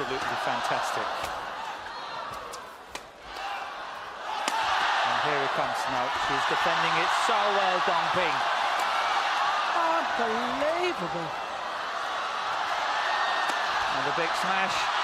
absolutely fantastic. And here it comes now. She's defending it so well, Dong Ping. Unbelievable. And a big smash.